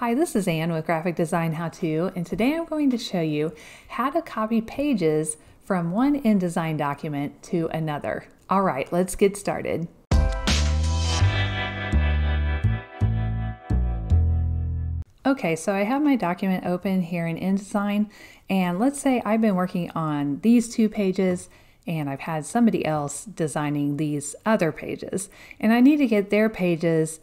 Hi, this is Anne with Graphic Design How To, and today I'm going to show you how to copy pages from one InDesign document to another. All right, let's get started. Okay, so I have my document open here in InDesign, and let's say I've been working on these two pages and I've had somebody else designing these other pages, and I need to get their pages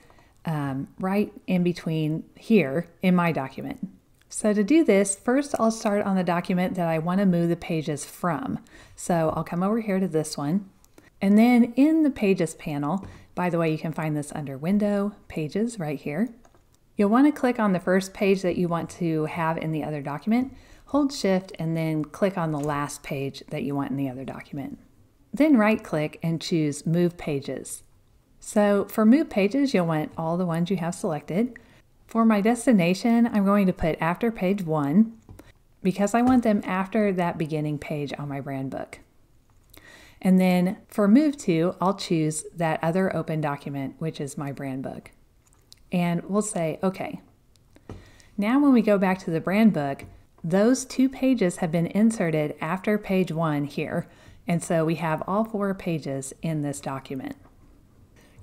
right in between here in my document. So to do this, first I'll start on the document that I want to move the pages from. So I'll come over here to this one, and then in the Pages panel, by the way, you can find this under Window, Pages right here. You'll want to click on the first page that you want to have in the other document, hold Shift, and then click on the last page that you want in the other document. Then right-click and choose Move Pages. So for Move Pages, you'll want all the ones you have selected. For my destination, I'm going to put after page 1 because I want them after that beginning page on my brand book. And then for Move To, I'll choose that other open document, which is my brand book. And we'll say OK. Now when we go back to the brand book, those two pages have been inserted after page 1 here. And so we have all 4 pages in this document.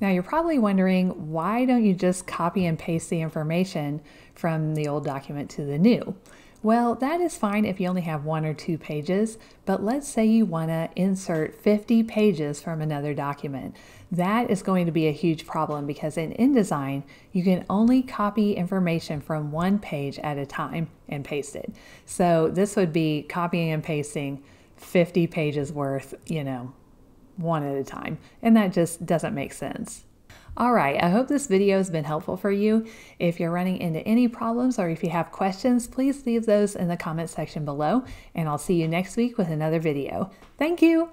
Now you're probably wondering, why don't you just copy and paste the information from the old document to the new? Well, that is fine if you only have 1 or 2 pages, but let's say you want to insert 50 pages from another document. That is going to be a huge problem because in InDesign, you can only copy information from 1 page at a time and paste it. So this would be copying and pasting 50 pages worth, one at a time, and that just doesn't make sense. All right, I hope this video has been helpful for you. If you're running into any problems or if you have questions, please leave those in the comment section below, and I'll see you next week with another video. Thank you!